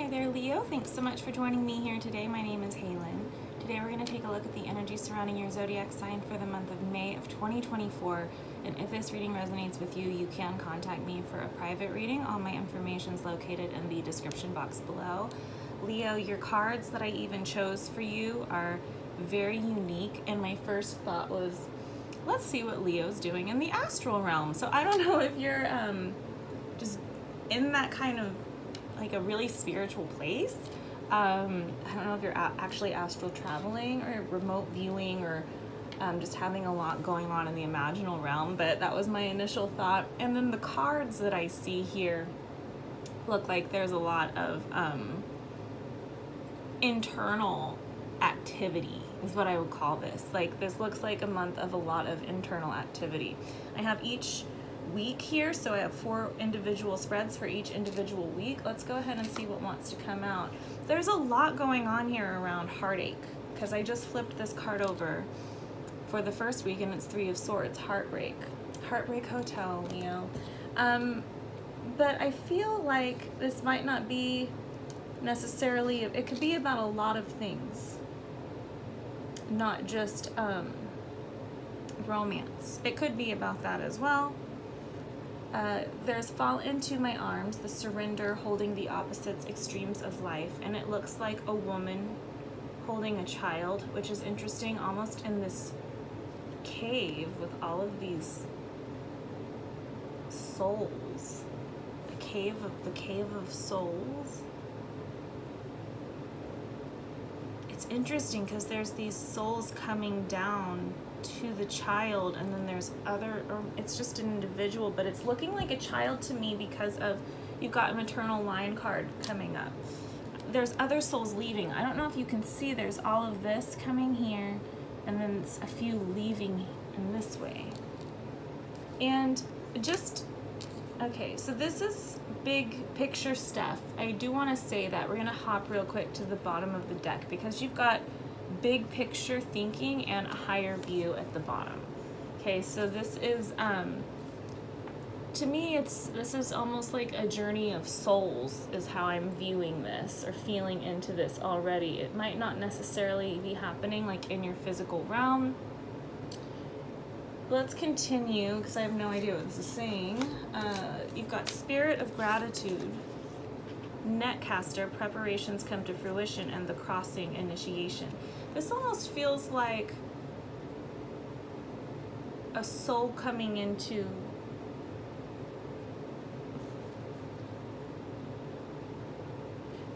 Hi there, Leo. Thanks so much for joining me here today. My name is Halen. Today we're going to take a look at the energy surrounding your zodiac sign for the month of May of 2024. And if this reading resonates with you, you can contact me for a private reading. All my information is located in the description box below. Leo, your cards that I even chose for you are very unique, and my first thought was, let's see what Leo's doing in the astral realm. So I don't know if you're just in that kind of like a really spiritual place. I don't know if you're actually astral traveling or remote viewing or just having a lot going on in the imaginal realm, but that was my initial thought. And then the cards that I see here look like there's a lot of internal activity is what I would call this. Like, this looks like a month of a lot of internal activity. I have each week here, so I have 4 individual spreads for each individual week. Let's go ahead and see what wants to come out. There's a lot going on here around heartache, because I just flipped this card over for the first week and it's 3 of Swords, heartbreak. Heartbreak Hotel, Leo. But I feel like this might not be necessarily, it could be about a lot of things, not just romance. It could be about that as well. There's fall into my arms, the surrender, holding the opposites, extremes of life, and it looks like a woman holding a child, which is interesting, almost in this cave with all of these souls, the cave of souls. It's interesting because there's these souls coming down to the child, and then there's other, or it's just an individual, but it's looking like a child to me because of, you've got a maternal line card coming up. There's other souls leaving. I don't know if you can see, there's all of this coming here, and then a few leaving in this way. And just, okay, so this is big picture stuff. I do want to say that we're going to hop real quick to the bottom of the deck because you've got big picture thinking and a higher view at the bottom. Okay, so this is to me, this is almost like a journey of souls is how I'm viewing this or feeling into this already. It might not necessarily be happening like in your physical realm. Let's continue because I have no idea what this is saying. You've got Spirit of Gratitude, Netcaster, preparations come to fruition, and the crossing, initiation. This almost feels like a soul coming into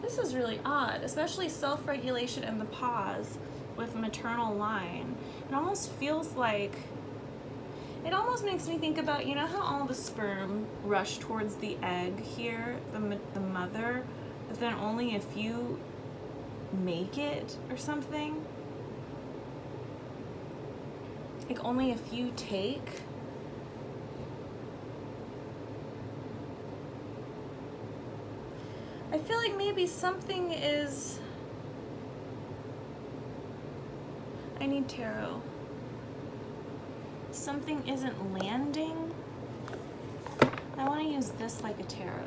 this. Is really odd, especially self-regulation and the pause with maternal line. It almost feels like, it almost makes me think about, you know how all the sperm rush towards the egg here, the mother, but then only a few make it or something? Like only a few take? I feel like maybe something is... I need tarot. Something isn't landing. I want to use this like a tarot.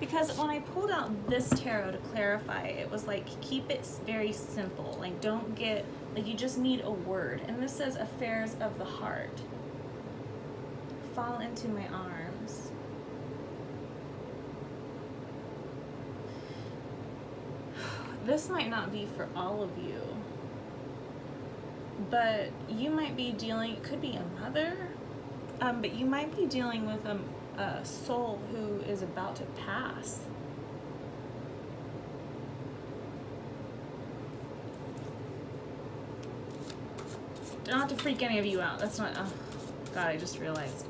Because when I pulled out this tarot to clarify, it was like, keep it very simple. Like, don't get, like, you just need a word. And this says affairs of the heart. Fall into my arms. This might not be for all of you, but you might be dealing, it could be a mother, but you might be dealing with a soul who is about to pass. Not to freak any of you out, that's not, oh god, I just realized.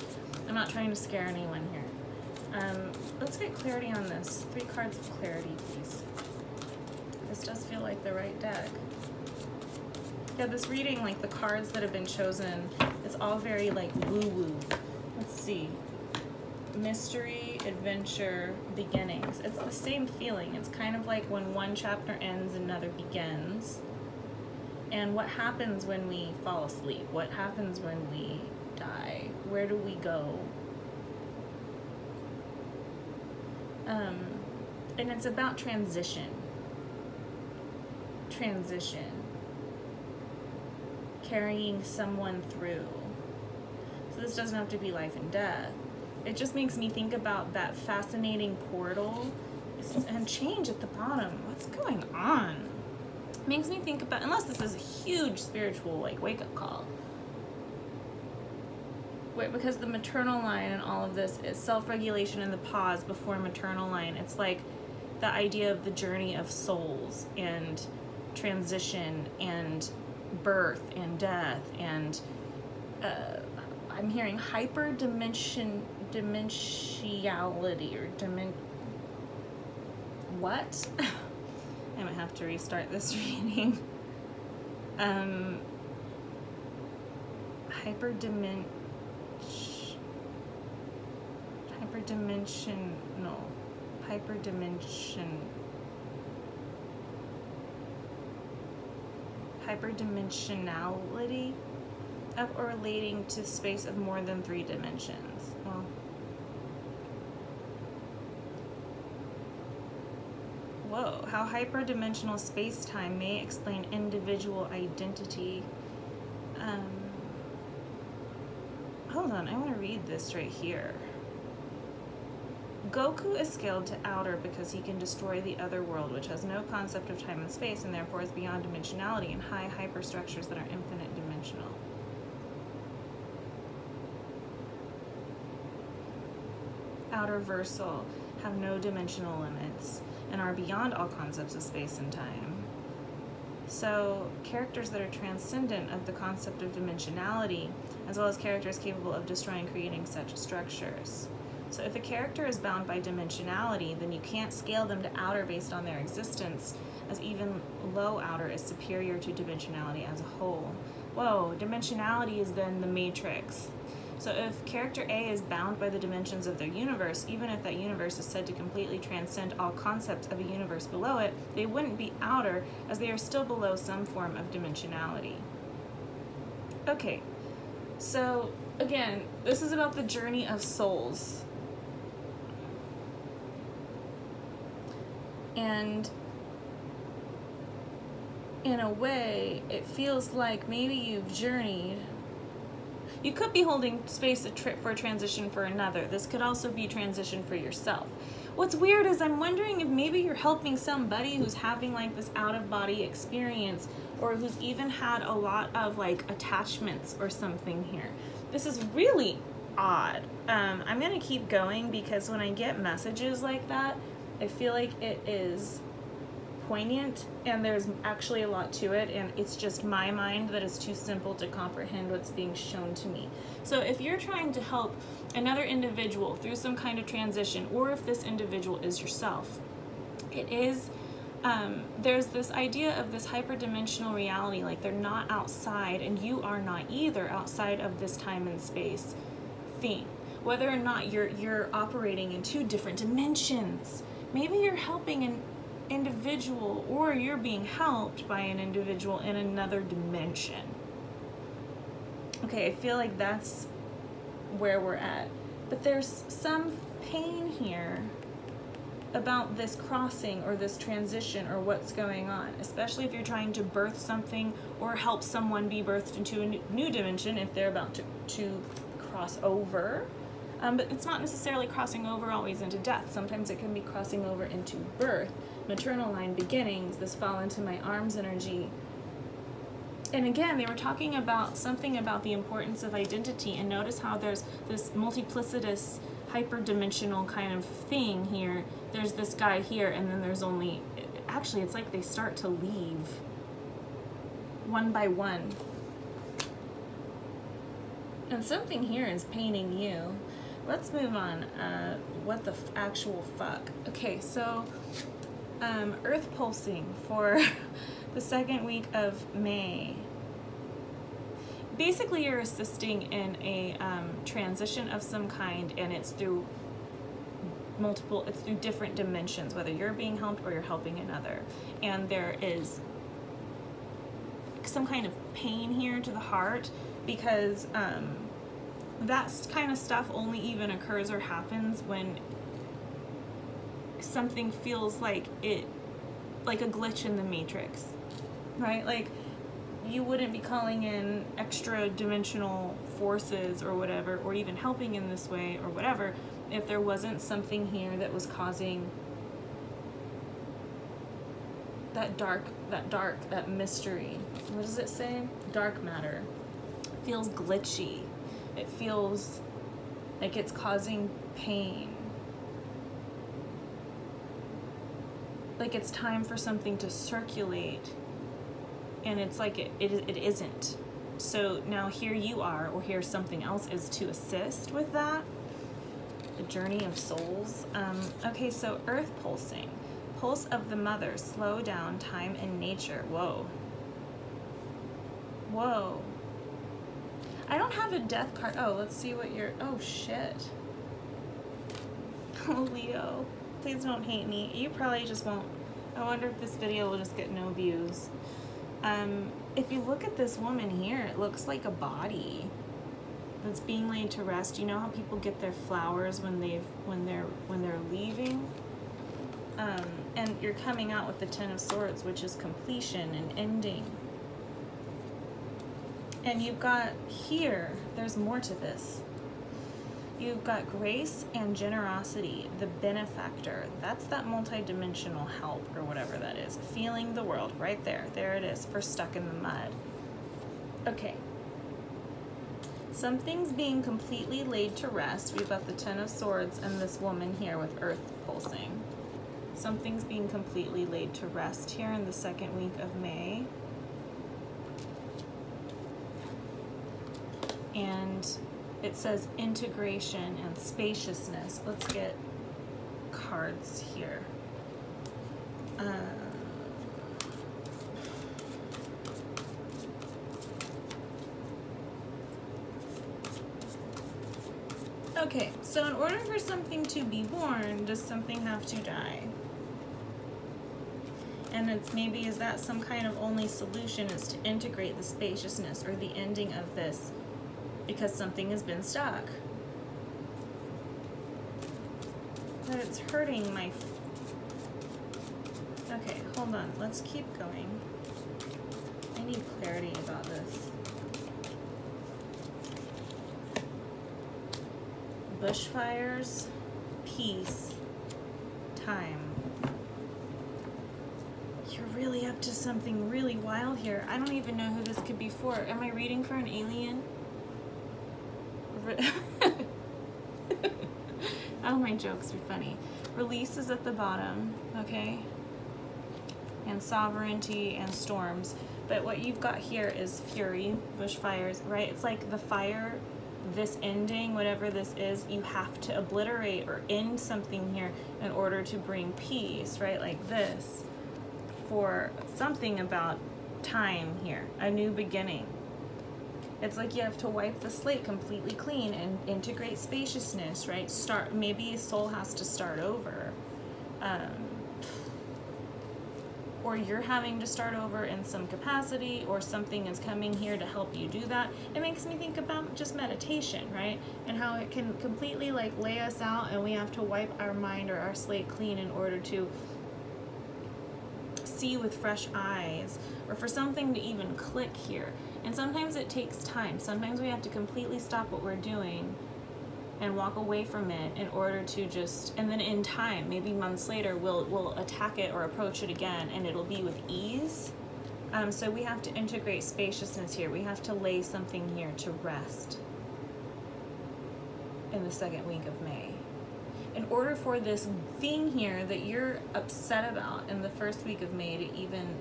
I'm not trying to scare anyone here. Let's get clarity on this. 3 cards of clarity, please. This does feel like the right deck. Yeah, this reading, like the cards that have been chosen, it's all very like woo-woo. Let's see. Mystery, adventure, beginnings. It's the same feeling. It's kind of like when one chapter ends, another begins. And what happens when we fall asleep? What happens when we die? Where do we go? And it's about transition. Carrying someone through. So this doesn't have to be life and death. It just makes me think about that fascinating portal and change at the bottom. What's going on? Makes me think about, unless this is a huge spiritual like wake-up call. Because the maternal line and all of this is self-regulation and the pause before maternal line. It's like the idea of the journey of souls and transition and birth and death, and I'm hearing hyperdimensionality or what? I might have to restart this reading. Hyperdimensionality of or relating to space of more than 3 dimensions. Well, whoa, how hyperdimensional space-time may explain individual identity. Hold on, I want to read this right here. Goku is scaled to outer because he can destroy the other world, which has no concept of time and space and therefore is beyond dimensionality and high hyperstructures that are infinite dimensional. Outerversal have no dimensional limits and are beyond all concepts of space and time. So characters that are transcendent of the concept of dimensionality, as well as characters capable of destroying and creating such structures. So if a character is bound by dimensionality, then you can't scale them to outer based on their existence, as even low outer is superior to dimensionality as a whole. Whoa, dimensionality is then the matrix. So if character A is bound by the dimensions of their universe, even if that universe is said to completely transcend all concepts of a universe below it, they wouldn't be outer, as they are still below some form of dimensionality. Okay, so again, this is about the journey of souls. And in a way, it feels like maybe you've journeyed. You could be holding space for a transition for another. This could also be transition for yourself. What's weird is I'm wondering if maybe you're helping somebody who's having like this out-of-body experience, or who's even had a lot of like attachments or something here. This is really odd. I'm gonna keep going, because when I get messages like that, I feel like it is poignant and there's actually a lot to it, and it's just my mind that is too simple to comprehend what's being shown to me. So if you're trying to help another individual through some kind of transition, or if this individual is yourself, it is, there's this idea of this hyperdimensional reality, like they're not outside and you are not either outside of this time and space thing. Whether or not you're operating in 2 different dimensions, maybe you're helping an individual, or you're being helped by an individual in another dimension. Okay, I feel like that's where we're at. But there's some pain here about this crossing or this transition or what's going on, especially if you're trying to birth something or help someone be birthed into a new dimension if they're about to cross over. But it's not necessarily crossing over always into death. Sometimes it can be crossing over into birth, maternal line, beginnings, this fall into my arms energy. And again, they were talking about something about the importance of identity, and notice how there's this multiplicitous, hyperdimensional kind of thing here. There's this guy here, and then there's only, actually it's like they start to leave one by one. And something here is paining you. Let's move on. What the actual fuck? Okay, so earth pulsing for the 2nd week of May. Basically, you're assisting in a transition of some kind, and it's through different dimensions, whether you're being helped or you're helping another. And there is some kind of pain here to the heart, because that kind of stuff only even occurs or happens when something feels like it, like a glitch in the matrix, right? Like, you wouldn't be calling in extra dimensional forces or whatever, or even helping in this way or whatever, if there wasn't something here that was causing that mystery. What does it say? Dark matter. It feels glitchy. It feels like it's causing pain. Like it's time for something to circulate, and it's like it isn't. So now here you are, or here something else is to assist with that. The journey of souls. Okay, so earth pulsing. Pulse of the mother, slow down, time and nature. Whoa. Whoa. I don't have a death card. Oh, let's see what you're, oh shit. Oh, Leo, please don't hate me. You probably just won't. I wonder if this video will just get no views. If you look at this woman here, it looks like a body that's being laid to rest. You know how people get their flowers when they're leaving? And you're coming out with the Ten of Swords, which is completion and ending. And you've got here, there's more to this. You've got grace and generosity, the benefactor. That's that multidimensional help or whatever that is. Feeling the world right there. There it is for stuck in the mud. Okay. Something's being completely laid to rest. We've got the Ten of Swords and this woman here with earth pulsing. Something's being completely laid to rest here in the second week of May. And it says integration and spaciousness. Let's get cards here. Okay, so in order for something to be born, does something have to die? And it's maybe, is that some kind of only solution, is to integrate the spaciousness or the ending of this because something has been stuck. But it's hurting my... Okay, hold on, let's keep going. I need clarity about this. Bushfires, peace, time. Really up to something really wild here. I don't even know who this could be for. Am I reading for an alien? Oh, my jokes are funny. Release is at the bottom, okay? And sovereignty and storms. But what you've got here is fury, bushfires, right? It's like the fire, this ending, whatever this is, you have to obliterate or end something here in order to bring peace, right? Like this. For something about time here, a new beginning. It's like you have to wipe the slate completely clean and integrate spaciousness, right? Start, maybe soul has to start over, or you're having to start over in some capacity, or something is coming here to help you do that. It makes me think about just meditation, right? And how it can completely like lay us out, and we have to wipe our mind or our slate clean in order to see with fresh eyes, or for something to even click here. And sometimes it takes time. Sometimes we have to completely stop what we're doing and walk away from it in order to just, and then in time, maybe months later, we'll attack it or approach it again, and it'll be with ease. So we have to integrate spaciousness here. We have to lay something here to rest in the second week of May. In order for this thing here that you're upset about in the first week of May to even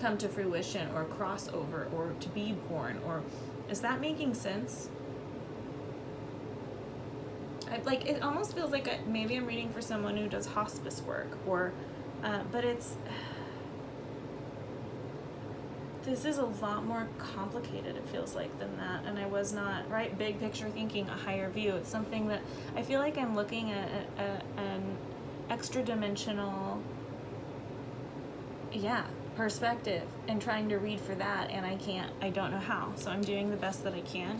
come to fruition or cross over or to be born, or is that making sense? Like it almost feels like maybe I'm reading for someone who does hospice work, or but it's, this is a lot more complicated, it feels like, than that. And I was not, right, big picture thinking, a higher view. It's something that I feel like I'm looking at an extra dimensional, yeah, perspective, and trying to read for that, and I can't, I don't know how. So I'm doing the best that I can.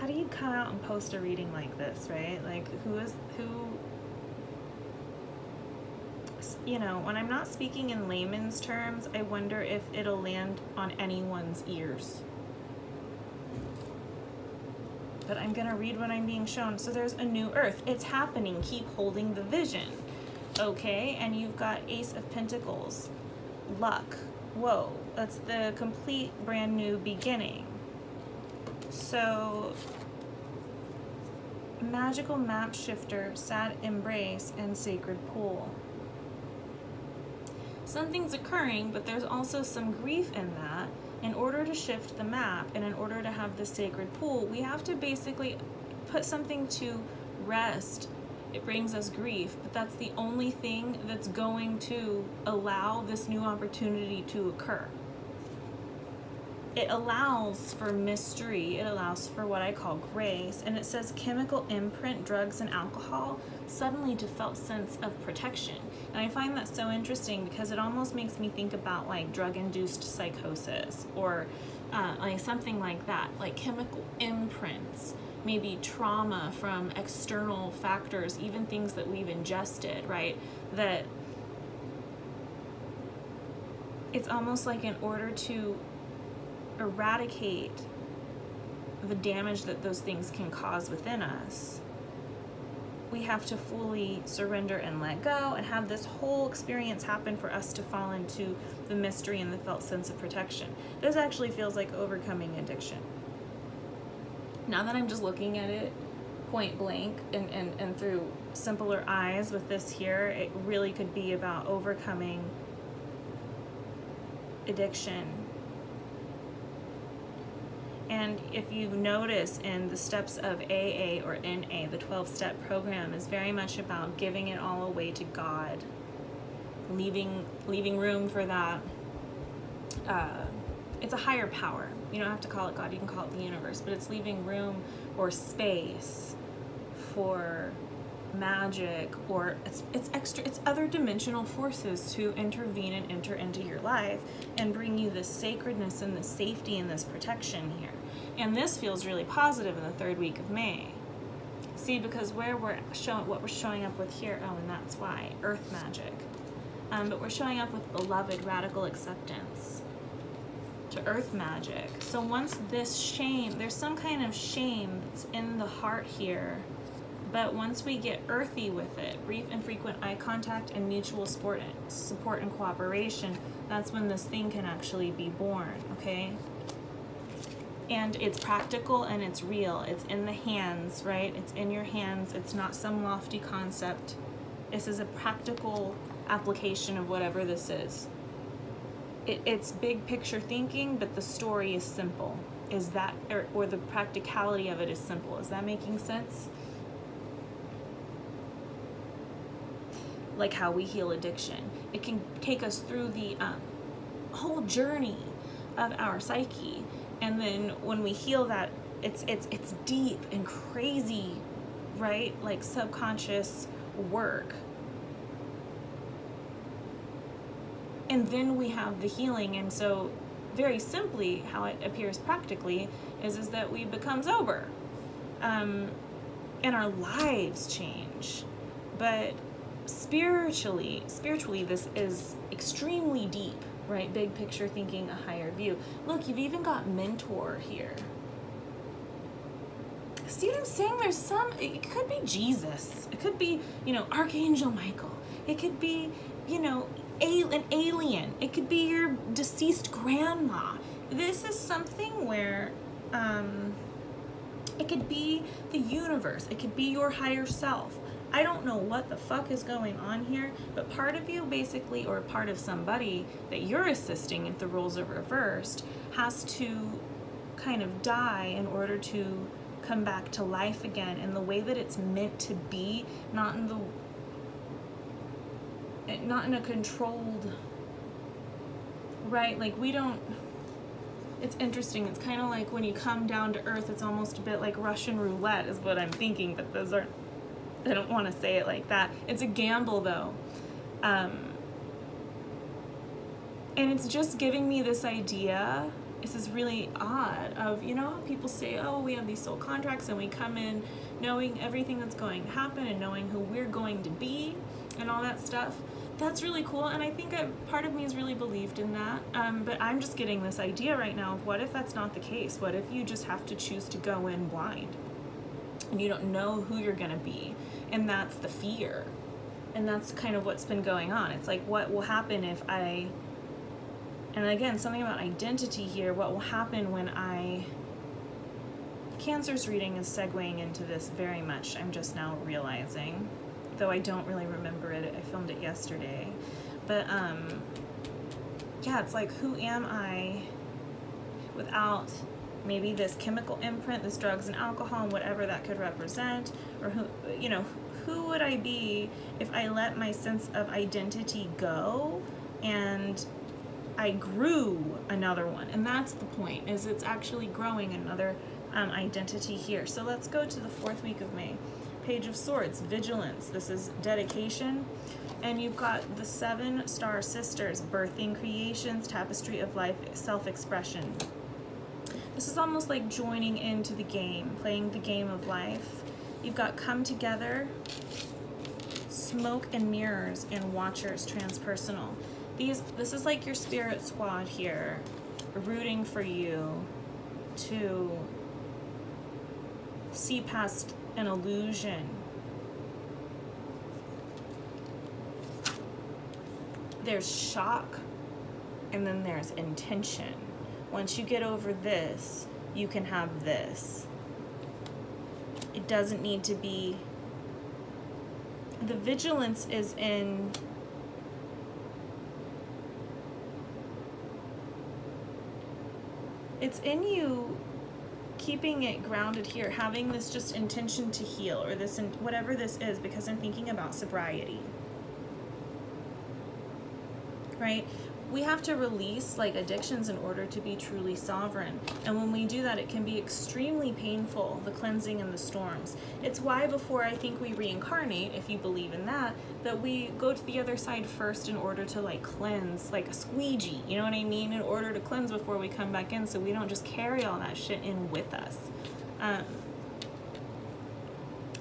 How how do you come out and post a reading like this, right? Like, you know, when I'm not speaking in layman's terms, I wonder if it'll land on anyone's ears. But I'm gonna read what I'm being shown. So there's a new earth. It's happening. Keep holding the vision. Okay, and you've got Ace of Pentacles. Luck. Whoa, that's the complete brand new beginning. So, Magical Map Shifter, Sad Embrace, and Sacred Pool. Something's occurring, but there's also some grief in that. In order to shift the map and in order to have the Sacred Pool, we have to basically put something to rest. It brings us grief, but that's the only thing that's going to allow this new opportunity to occur. It allows for mystery, it allows for what I call grace, and it says chemical imprint, drugs, and alcohol, suddenly to felt sense of protection. And I find that so interesting because it almost makes me think about like drug-induced psychosis or like something like that, like chemical imprints, maybe trauma from external factors, even things that we've ingested, right? That it's almost like in order to eradicate the damage that those things can cause within us, we have to fully surrender and let go and have this whole experience happen for us to fall into the mystery and the felt sense of protection. This actually feels like overcoming addiction. Now that I'm just looking at it point blank and through simpler eyes with this here, it really could be about overcoming addiction. And if you notice in the steps of AA or NA, the 12-step program is very much about giving it all away to God, leaving room for that. It's a higher power. You don't have to call it God, you can call it the universe, but it's leaving room or space for magic, or it's other dimensional forces to intervene and enter into your life and bring you this sacredness and this safety and this protection here. And this feels really positive in the third week of May. See, because where we're showing, what we're showing up with here, oh, and that's why, earth magic. But we're showing up with beloved, radical acceptance to earth magic. So once this shame, there's some kind of shame that's in the heart here. But once we get earthy with it, brief and frequent eye contact and mutual support and cooperation, that's when this thing can actually be born, okay? And it's practical and it's real. It's in the hands, right? It's in your hands. It's not some lofty concept. This is a practical application of whatever this is. It's big picture thinking, but the story is simple. Is that, or the practicality of it is simple. Is that making sense? Like how we heal addiction. It can take us through the whole journey of our psyche. And then when we heal that, it's deep and crazy, right? Like subconscious work. And then we have the healing. And so very simply, how it appears practically is that we become sober and our lives change. But spiritually, this is extremely deep, right? Big picture thinking, a higher view. Look, you've even got mentor here. See what I'm saying? There's some, it could be Jesus. It could be, you know, Archangel Michael. It could be, you know, an alien. It could be your deceased grandma. This is something where, it could be the universe. It could be your higher self. I don't know what the fuck is going on here, but part of you basically, or part of somebody that you're assisting if the roles are reversed, has to kind of die in order to come back to life again in the way that it's meant to be, not in a controlled, right? Like we don't, it's interesting. It's kind of like when you come down to earth, it's almost a bit like Russian roulette is what I'm thinking, but those aren't, I don't want to say it like that. It's a gamble though. And it's just giving me this idea this is really odd of, you know, people say, oh, we have these soul contracts and we come in knowing everything that's going to happen and knowing who we're going to be and all that stuff. That's really cool, and I think part of me has really believed in that, but I'm just getting this idea right now of what if that's not the case? What if you just have to choose to go in blind and you don't know who you're gonna be? And that's the fear, and that's kind of what's been going on. It's like, what will happen if I, and again, something about identity here, what will happen when I, Cancer's reading is segueing into this very much, I'm just now realizing, though I don't really remember it, I filmed it yesterday, but yeah, it's like, who am I without maybe this chemical imprint, this drugs and alcohol and whatever that could represent, or who, you know, who would I be if I let my sense of identity go and I grew another one? And that's the point, is it's actually growing another identity here. So let's go to the fourth week of May. Page of Swords, vigilance, this is dedication, and you've got the seven star sisters, birthing creations, tapestry of life, self-expression. This is almost like joining into the game, playing the game of life. You've got come together, smoke and mirrors, and watchers, transpersonal. This is like your spirit squad here, rooting for you to see past an illusion. There's shock, and then there's intention. Once you get over this, you can have this. It doesn't need to be, the vigilance is in you keeping it grounded here, having this just intention to heal, or this, and whatever this is, because I'm thinking about sobriety, right? We have to release like addictions in order to be truly sovereign, and when we do that, it can be extremely painful, the cleansing and the storms. It's why before I think we reincarnate, if you believe in that, that we go to the other side first in order to like cleanse, like a squeegee, you know what I mean, in order to cleanse before we come back in, so we don't just carry all that shit in with us.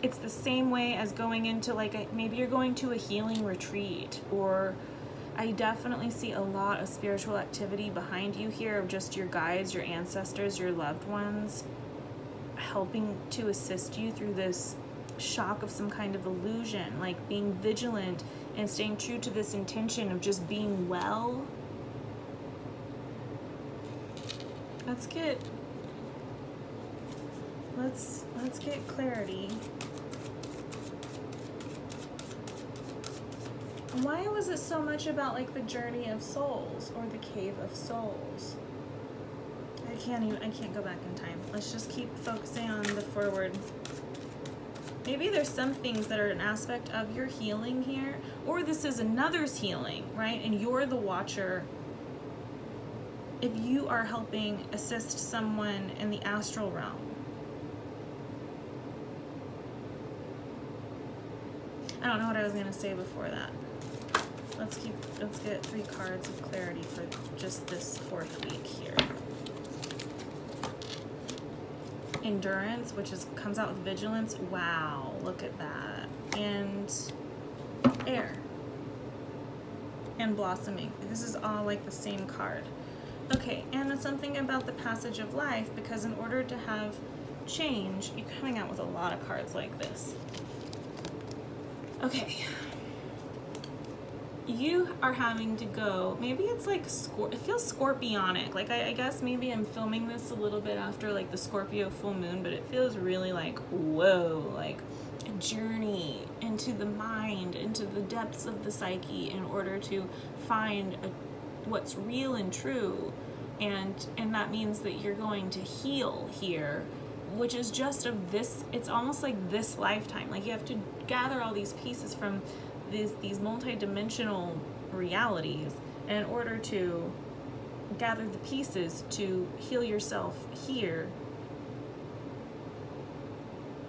It's the same way as going into like maybe you're going to a healing retreat, or I definitely see a lot of spiritual activity behind you here, of just your guides, your ancestors, your loved ones, helping to assist you through this shock of some kind of illusion, like being vigilant and staying true to this intention of just being well. Let's get, let's get clarity. Why was it so much about like the journey of souls or the cave of souls? I can't go back in time. Let's just keep focusing on the forward. Maybe there's some things that are an aspect of your healing here, or this is another's healing, right? And you're the watcher. If you are helping assist someone in the astral realm. I don't know what I was gonna say before that. Let's get three cards of clarity for just this fourth week here. Endurance, which is comes out with vigilance. Wow, look at that. And air. And blossoming. This is all like the same card. Okay, and it's something about the passage of life, because in order to have change, you're coming out with a lot of cards like this. Okay. You are having to go, maybe it's like, it feels scorpionic, like I guess maybe I'm filming this a little bit after like the Scorpio full moon, but it feels really like, whoa, like a journey into the mind, into the depths of the psyche in order to find what's real and true, and that means that you're going to heal here, which is just of this, it's almost like this lifetime, like you have to gather all these pieces from these multi-dimensional realities in order to gather the pieces to heal yourself here,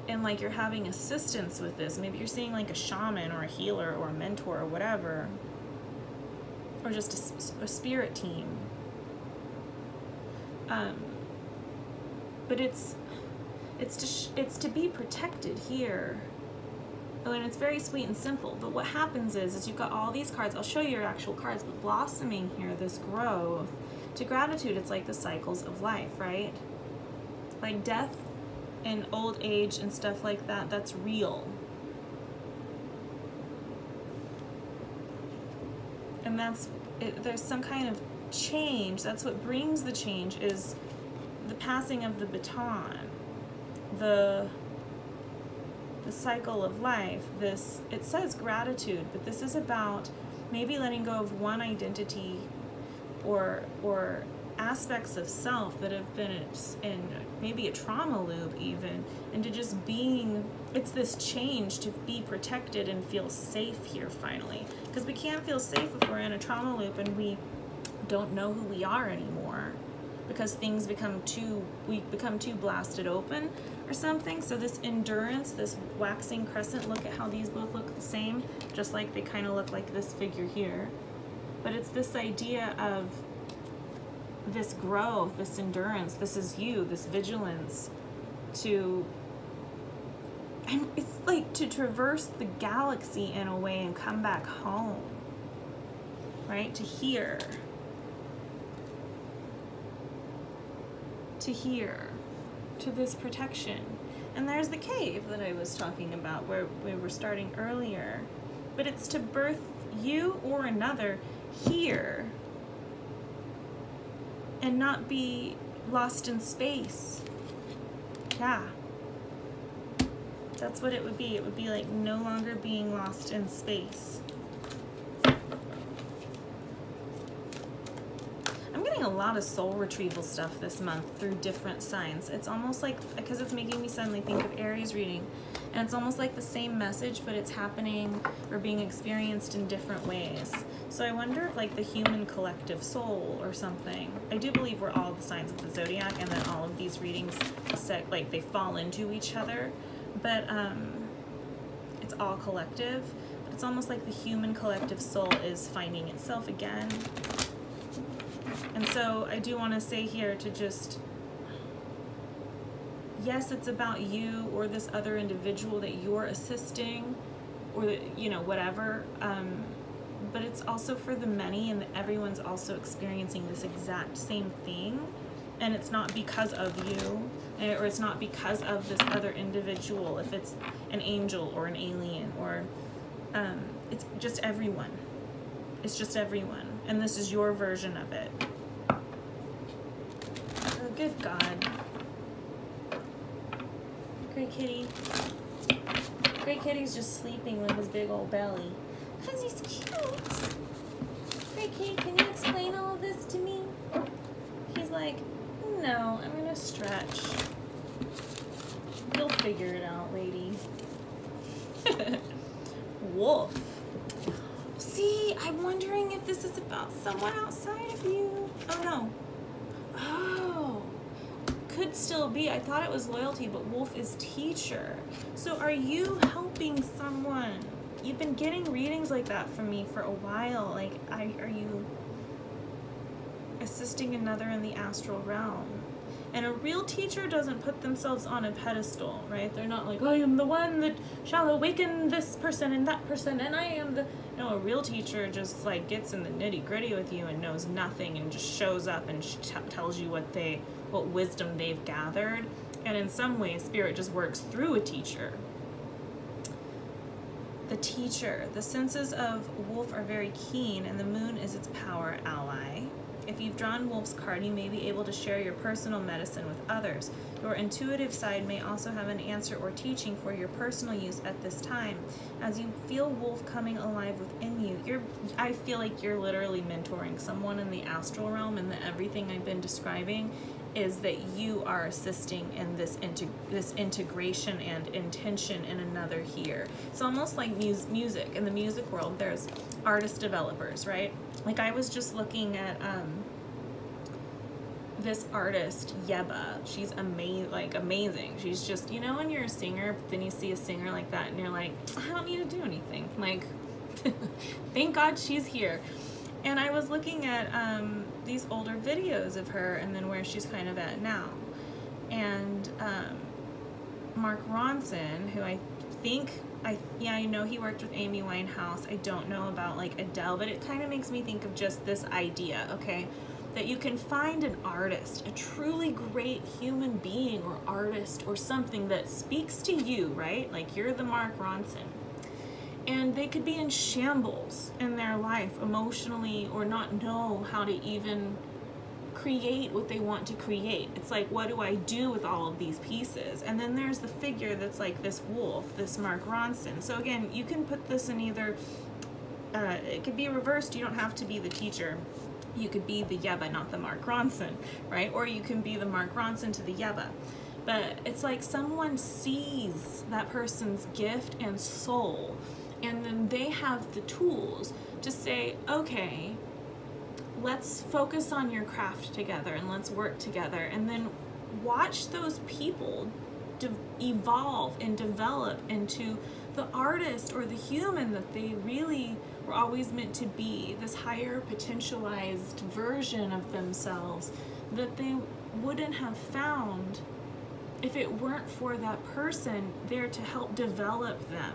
and like you're having assistance with this. Maybe you're seeing like a shaman or a healer or a mentor or whatever, or just a spirit team. But it's to be protected here. Oh, and it's very sweet and simple. But what happens is you've got all these cards. I'll show you your actual cards, but blossoming here, this growth. To gratitude, it's like the cycles of life, right? Like death and old age and stuff like that, that's real. And that's, there's some kind of change. That's what brings the change, is the passing of the baton, the cycle of life. This, it says gratitude, but this is about maybe letting go of one identity or aspects of self that have been in maybe a trauma loop even, and to just being, it's this change to be protected and feel safe here finally, because we can't feel safe if we're in a trauma loop and we don't know who we are anymore, because things become too, we become too blasted open or something. So this endurance, this waxing crescent, look at how these both look the same, just like they kind of look like this figure here. But it's this idea of this growth, this endurance, this is you, this vigilance to, and it's like to traverse the galaxy in a way and come back home, right? To here. To here, to this protection. And there's the cave that I was talking about where we were starting earlier. But it's to birth you or another here and not be lost in space. Yeah, that's what it would be. It would be like no longer being lost in space. A lot of soul retrieval stuff this month through different signs. It's almost like, because it's making me suddenly think of Aries reading, and it's almost like the same message, but it's happening or being experienced in different ways. So I wonder if like the human collective soul or something. I do believe we're all the signs of the zodiac, and then all of these readings set, like they fall into each other, but it's all collective. But it's almost like the human collective soul is finding itself again. And so I do want to say here to just, yes, it's about you or this other individual that you're assisting or, you know, whatever. But it's also for the many, and everyone's also experiencing this exact same thing. And it's not because of you, or it's not because of this other individual, if it's an angel or an alien, or it's just everyone. It's just everyone. And this is your version of it. Oh, good God. Gray Kitty. Gray Kitty's just sleeping with his big old belly. Because he's cute. Gray Kitty, can you explain all of this to me? He's like, no, I'm going to stretch. You'll figure it out, lady. Wolf. See, I'm wondering if this is about someone outside of you. Oh no. Oh, could still be. I thought it was loyalty, but wolf is teacher. So are you helping someone? You've been getting readings like that from me for a while. Like, are you assisting another in the astral realm? And a real teacher doesn't put themselves on a pedestal, right? They're not like, I am the one that shall awaken this person and that person, and I am the... No, a real teacher just like gets in the nitty-gritty with you and knows nothing and just shows up and tells you what wisdom they've gathered. And in some way, spirit just works through a teacher. The teacher. The senses of wolf are very keen, and the moon is its power ally. If you've drawn wolf's card, you may be able to share your personal medicine with others. Your intuitive side may also have an answer or teaching for your personal use at this time. As you feel wolf coming alive within you, I feel like you're literally mentoring someone in the astral realm, and that everything I've been describing is that you are assisting in this integration and intention in another here. It's almost like music. In the music world, there's artist developers, right? Like I was just looking at this artist, Yeba. She's amazing. She's just, you know, when you're a singer, but then you see a singer like that and you're like, I don't need to do anything. Like, thank God she's here. And I was looking at these older videos of her and then where she's kind of at now. And Mark Ronson, who I know he worked with Amy Winehouse. I don't know about like Adele, but it kind of makes me think of just this idea, okay, that you can find an artist, a truly great human being or artist or something that speaks to you, right? Like you're the Mark Ronson. And they could be in shambles in their life emotionally or not know how to even create what they want to create. It's like, what do I do with all of these pieces? And then there's the figure that's like this wolf, this Mark Ronson. So again, you can put this in either, it could be reversed. You don't have to be the teacher. You could be the Yeba, not the Mark Ronson, right? Or you can be the Mark Ronson to the Yeba. But it's like someone sees that person's gift and soul, and then they have the tools to say, okay, let's focus on your craft together and let's work together, and then watch those people evolve and develop into the artist or the human that they really were always meant to be, this higher potentialized version of themselves that they wouldn't have found if it weren't for that person there to help develop them.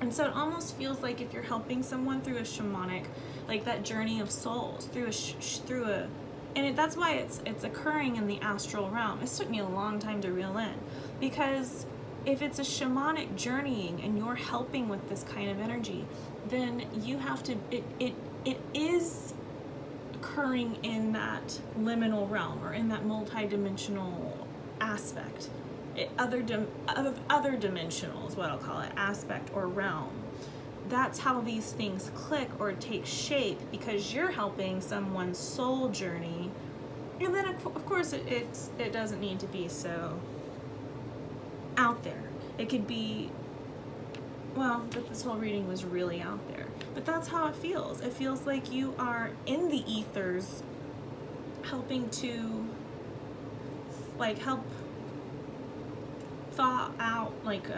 And so it almost feels like if you're helping someone through a shamanic, like that journey of souls, that's why it's occurring in the astral realm. It took me a long time to reel in, because if it's a shamanic journeying and you're helping with this kind of energy, then you have to, it is occurring in that liminal realm or in that multidimensional aspect. Other dimensional is what I'll call it, aspect or realm. That's how these things click or take shape, because you're helping someone's soul journey. And then of course it doesn't need to be so out there. It could be, well, but this whole reading was really out there. But that's how it feels. It feels like you are in the ethers helping to like help thaw out, like,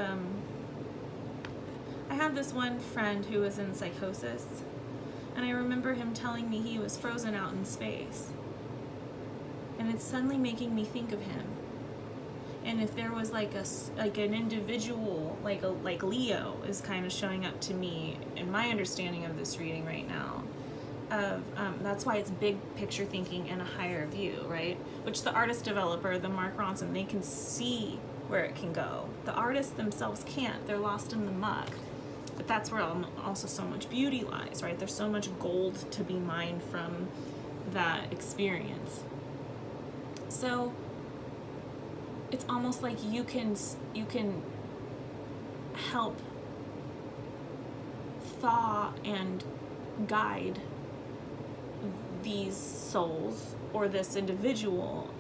I had this one friend who was in psychosis, and I remember him telling me he was frozen out in space, and it's suddenly making me think of him. And if there was like an individual, like Leo is kind of showing up to me in my understanding of this reading right now. That's why it's big picture thinking and a higher view, right? Which the artist developer, the Mark Ronson, they can see where it can go. The artists themselves can't, they're lost in the muck. But that's where also so much beauty lies, right? There's so much gold to be mined from that experience. So it's almost like you can help thaw and guide these souls or this individual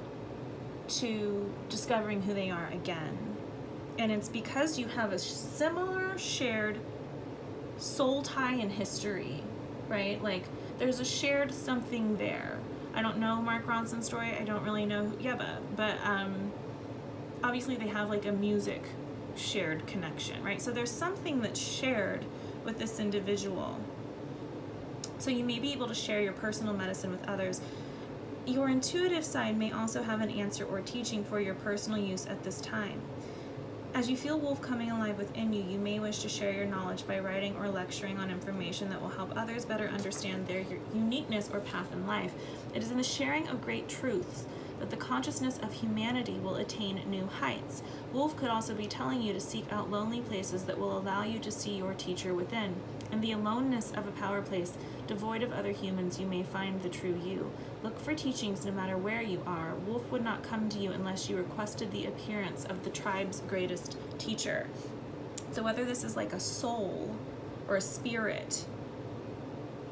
to discovering who they are again. And it's because you have a similar shared soul tie in history, right? Like there's a shared something there. I don't know Mark Ronson's story, I don't really know Yeba, but obviously they have like a music shared connection, right? So there's something that's shared with this individual. So you may be able to share your personal medicine with others. Your intuitive side may also have an answer or teaching for your personal use at this time. As you feel wolf coming alive within you, you may wish to share your knowledge by writing or lecturing on information that will help others better understand their uniqueness or path in life. It is in the sharing of great truths that the consciousness of humanity will attain new heights. Wolf could also be telling you to seek out lonely places that will allow you to see your teacher within. In the aloneness of a power place, devoid of other humans, you may find the true you. Look for teachings no matter where you are. Wolf would not come to you unless you requested the appearance of the tribe's greatest teacher. So whether this is like a soul or a spirit,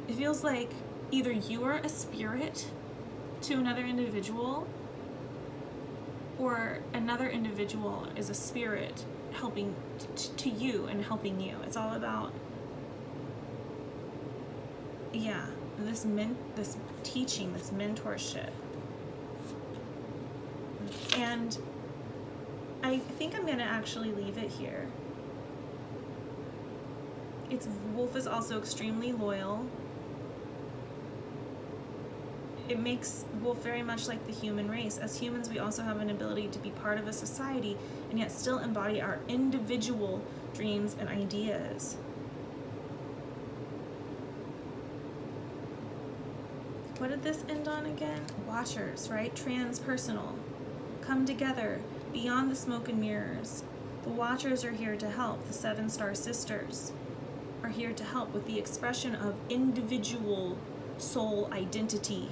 it feels like either you are a spirit to another individual, or another individual is a spirit helping to you and helping you. It's all about, yeah, this teaching, this mentorship. And I think I'm gonna actually leave it here. Wolf is also extremely loyal. it makes Wolf very much like the human race. As humans, we also have an ability to be part of a society and yet still embody our individual dreams and ideas. What did this end on again? Watchers, right? Transpersonal. Come together beyond the smoke and mirrors. The Watchers are here to help. The Seven Star Sisters are here to help with the expression of individual soul identity.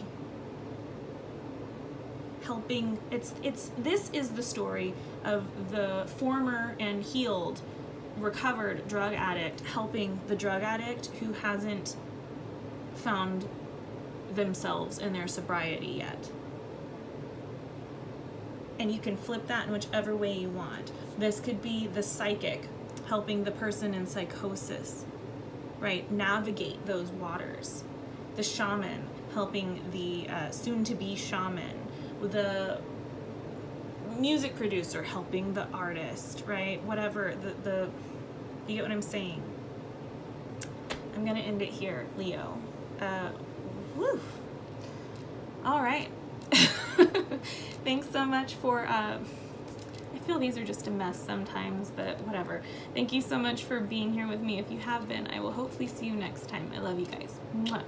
Helping, this is the story of the former and healed, recovered drug addict helping the drug addict who hasn't found themselves in their sobriety yet. And you can flip that in whichever way you want. This could be the psychic helping the person in psychosis, right, navigate those waters. The shaman helping the soon-to-be shaman. The music producer helping the artist, right? Whatever, the you get what I'm saying? I'm gonna end it here, Leo. Woo! All right. Thanks so much for, I feel these are just a mess sometimes, but whatever. Thank you so much for being here with me. If you have been, I will hopefully see you next time. I love you guys. Mwah.